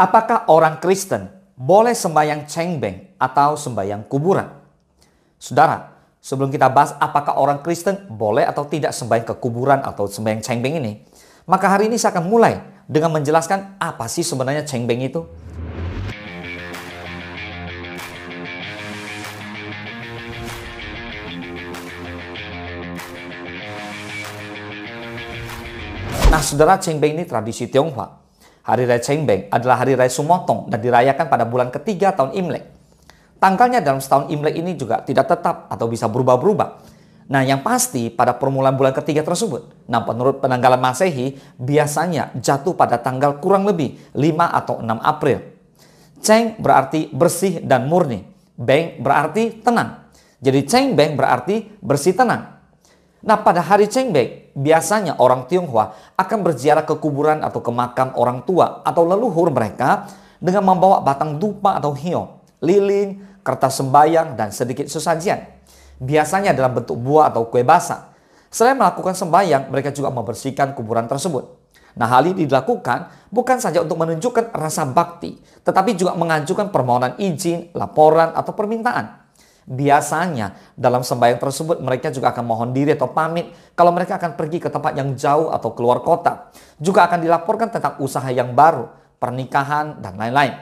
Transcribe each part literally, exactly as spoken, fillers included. Apakah orang Kristen boleh sembahyang Cheng Beng atau sembahyang kuburan? Saudara, sebelum kita bahas apakah orang Kristen boleh atau tidak sembahyang ke kuburan atau sembahyang Cheng Beng ini, maka hari ini saya akan mulai dengan menjelaskan apa sih sebenarnya Cheng Beng itu. Nah, saudara, Cheng Beng ini tradisi Tionghoa. Hari Raya Cheng Beng adalah hari raya Sumotong dan dirayakan pada bulan ketiga tahun Imlek. Tanggalnya dalam setahun Imlek ini juga tidak tetap atau bisa berubah-berubah. Nah, yang pasti pada permulaan bulan ketiga tersebut. Nah, menurut penanggalan Masehi, biasanya jatuh pada tanggal kurang lebih lima atau enam April. Cheng berarti bersih dan murni. Beng berarti tenang. Jadi Cheng Beng berarti bersih tenang. Nah, pada hari Cheng Beng, biasanya orang Tionghoa akan berziarah ke kuburan atau ke makam orang tua atau leluhur mereka dengan membawa batang dupa atau hio, lilin, kertas sembayang, dan sedikit sesajian. Biasanya dalam bentuk buah atau kue basah. Selain melakukan sembayang, mereka juga membersihkan kuburan tersebut. Nah, hal ini dilakukan bukan saja untuk menunjukkan rasa bakti, tetapi juga mengajukan permohonan izin, laporan, atau permintaan. Biasanya dalam sembahyang tersebut mereka juga akan mohon diri atau pamit kalau mereka akan pergi ke tempat yang jauh atau keluar kota. Juga akan dilaporkan tentang usaha yang baru, pernikahan, dan lain-lain.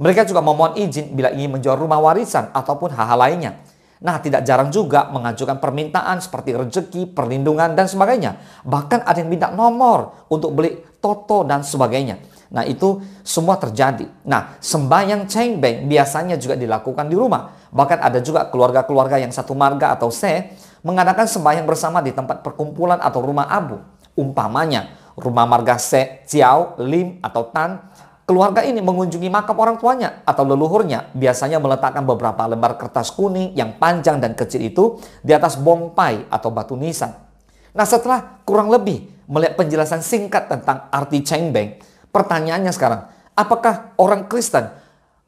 Mereka juga memohon izin bila ingin menjual rumah warisan ataupun hal-hal lainnya. Nah, tidak jarang juga mengajukan permintaan seperti rezeki, perlindungan, dan sebagainya. Bahkan ada yang minta nomor untuk beli toto dan sebagainya. Nah, itu semua terjadi. Nah, sembahyang Cheng Beng biasanya juga dilakukan di rumah. Bahkan ada juga keluarga-keluarga yang satu marga atau se mengadakan sembahyang bersama di tempat perkumpulan atau rumah abu. Umpamanya, rumah marga se, ciao, lim, atau tan. Keluarga ini mengunjungi makam orang tuanya atau leluhurnya. Biasanya meletakkan beberapa lembar kertas kuning yang panjang dan kecil itu di atas bongpai atau batu nisan. Nah, setelah kurang lebih melihat penjelasan singkat tentang arti Cheng Beng, pertanyaannya sekarang, apakah orang Kristen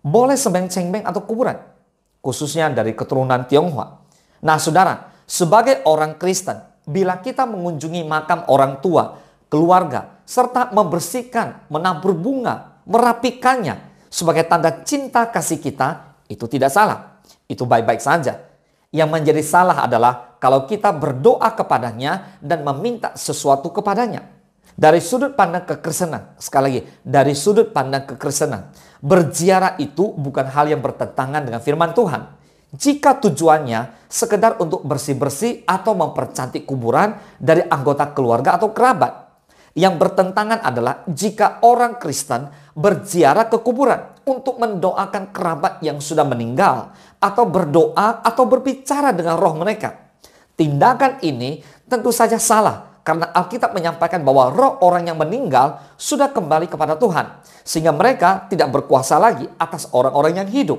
boleh sembahyang Cheng Beng atau kuburan? Khususnya dari keturunan Tionghoa. Nah, saudara, sebagai orang Kristen, bila kita mengunjungi makam orang tua, keluarga, serta membersihkan, menabur bunga, merapikannya sebagai tanda cinta kasih kita, itu tidak salah. Itu baik-baik saja. Yang menjadi salah adalah kalau kita berdoa kepadanya dan meminta sesuatu kepadanya. Dari sudut pandang kekristenan, sekali lagi, dari sudut pandang kekristenan, berziarah itu bukan hal yang bertentangan dengan firman Tuhan. Jika tujuannya sekedar untuk bersih-bersih atau mempercantik kuburan dari anggota keluarga atau kerabat. Yang bertentangan adalah jika orang Kristen berziarah ke kuburan untuk mendoakan kerabat yang sudah meninggal atau berdoa atau berbicara dengan roh mereka. Tindakan ini tentu saja salah. Karena Alkitab menyampaikan bahwa roh orang yang meninggal sudah kembali kepada Tuhan. Sehingga mereka tidak berkuasa lagi atas orang-orang yang hidup.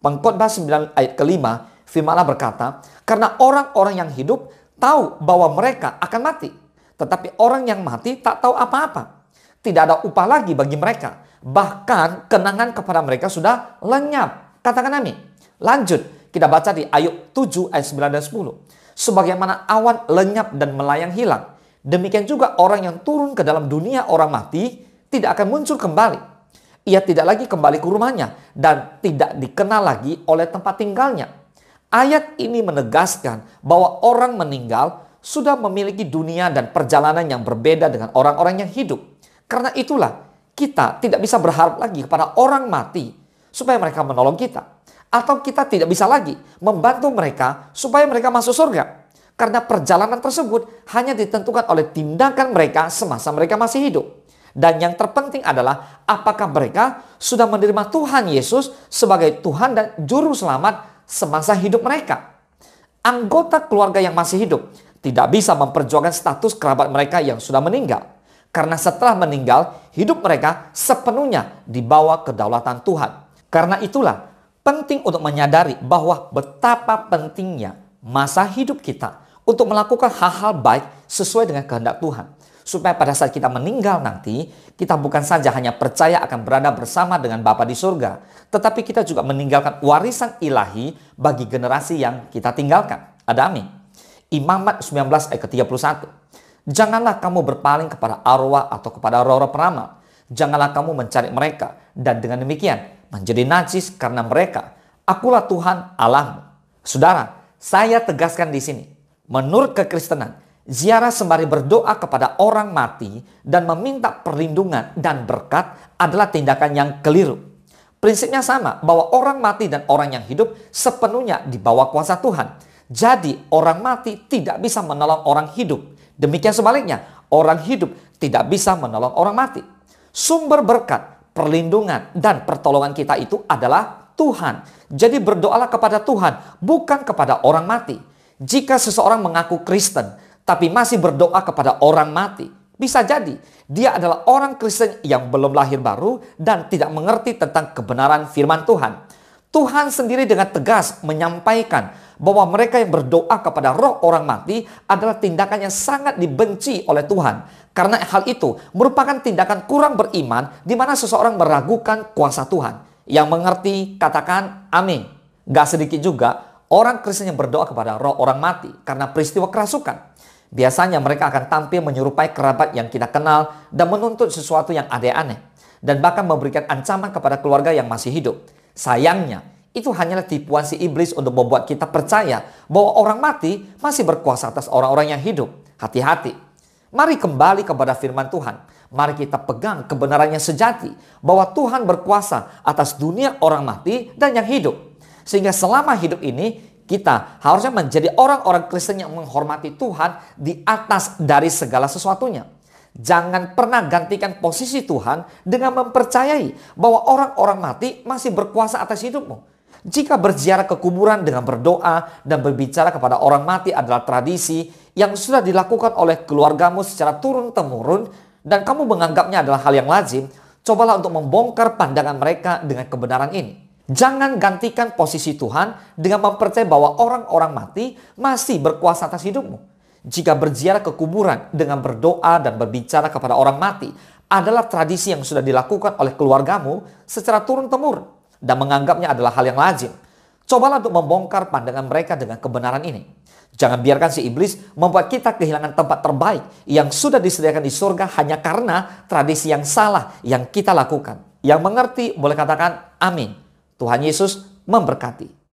Pengkhotbah sembilan ayat kelima, firman Allah berkata, karena orang-orang yang hidup tahu bahwa mereka akan mati. Tetapi orang yang mati tak tahu apa-apa. Tidak ada upah lagi bagi mereka. Bahkan kenangan kepada mereka sudah lenyap. Katakan amin. Lanjut, kita baca di Ayub tujuh ayat sembilan dan sepuluh. Sebagaimana awan lenyap dan melayang hilang, demikian juga orang yang turun ke dalam dunia orang mati tidak akan muncul kembali. Ia tidak lagi kembali ke rumahnya dan tidak dikenal lagi oleh tempat tinggalnya. Ayat ini menegaskan bahwa orang meninggal sudah memiliki dunia dan perjalanan yang berbeda dengan orang-orang yang hidup. Karena itulah kita tidak bisa berharap lagi kepada orang mati supaya mereka menolong kita. Atau kita tidak bisa lagi membantu mereka supaya mereka masuk surga. Karena perjalanan tersebut hanya ditentukan oleh tindakan mereka semasa mereka masih hidup. Dan yang terpenting adalah apakah mereka sudah menerima Tuhan Yesus sebagai Tuhan dan Juru Selamat semasa hidup mereka. Anggota keluarga yang masih hidup tidak bisa memperjuangkan status kerabat mereka yang sudah meninggal. Karena setelah meninggal, hidup mereka sepenuhnya dibawa kedaulatan Tuhan. Karena itulah, penting untuk menyadari bahwa betapa pentingnya masa hidup kita untuk melakukan hal-hal baik sesuai dengan kehendak Tuhan. Supaya pada saat kita meninggal nanti, kita bukan saja hanya percaya akan berada bersama dengan Bapa di surga, tetapi kita juga meninggalkan warisan ilahi bagi generasi yang kita tinggalkan. Ada amin. Imamat sembilan belas ayat ke tiga puluh satu. Janganlah kamu berpaling kepada arwah atau kepada roh-roh peramal. janganlah kamu mencari mereka, dan dengan demikian menjadi najis karena mereka. Akulah Tuhan Allahmu. Saudara, saya tegaskan di sini, menurut kekristenan, ziarah sembari berdoa kepada orang mati dan meminta perlindungan dan berkat adalah tindakan yang keliru. Prinsipnya sama, bahwa orang mati dan orang yang hidup sepenuhnya di bawah kuasa Tuhan. Jadi orang mati tidak bisa menolong orang hidup. Demikian sebaliknya, orang hidup tidak bisa menolong orang mati. Sumber berkat, perlindungan, dan pertolongan kita itu adalah Tuhan. Jadi berdoalah kepada Tuhan, bukan kepada orang mati. Jika seseorang mengaku Kristen, tapi masih berdoa kepada orang mati, bisa jadi dia adalah orang Kristen yang belum lahir baru dan tidak mengerti tentang kebenaran firman Tuhan. Tuhan sendiri dengan tegas menyampaikan bahwa mereka yang berdoa kepada roh orang mati adalah tindakan yang sangat dibenci oleh Tuhan. Karena hal itu merupakan tindakan kurang beriman, di mana seseorang meragukan kuasa Tuhan. Yang mengerti katakan amin. Gak sedikit juga orang Kristen yang berdoa kepada roh orang mati karena peristiwa kerasukan. Biasanya mereka akan tampil menyerupai kerabat yang kita kenal dan menuntut sesuatu yang aneh-aneh, dan bahkan memberikan ancaman kepada keluarga yang masih hidup. Sayangnya, itu hanyalah tipuan si iblis untuk membuat kita percaya bahwa orang mati masih berkuasa atas orang-orang yang hidup. Hati-hati. Mari kembali kepada firman Tuhan. Mari kita pegang kebenarannya sejati, bahwa Tuhan berkuasa atas dunia orang mati dan yang hidup. Sehingga selama hidup ini, kita harusnya menjadi orang-orang Kristen yang menghormati Tuhan di atas dari segala sesuatunya. Jangan pernah gantikan posisi Tuhan dengan mempercayai bahwa orang-orang mati masih berkuasa atas hidupmu. Jika berziarah ke kuburan dengan berdoa dan berbicara kepada orang mati adalah tradisi yang sudah dilakukan oleh keluargamu secara turun-temurun, dan kamu menganggapnya adalah hal yang lazim, cobalah untuk membongkar pandangan mereka dengan kebenaran ini. Jangan gantikan posisi Tuhan dengan mempercayai bahwa orang-orang mati masih berkuasa atas hidupmu. Jika berziarah ke kuburan dengan berdoa dan berbicara kepada orang mati adalah tradisi yang sudah dilakukan oleh keluargamu secara turun-temurun dan menganggapnya adalah hal yang lazim, cobalah untuk membongkar pandangan mereka dengan kebenaran ini. Jangan biarkan si iblis membuat kita kehilangan tempat terbaik yang sudah disediakan di surga hanya karena tradisi yang salah yang kita lakukan. Yang mengerti boleh katakan amin. Tuhan Yesus memberkati.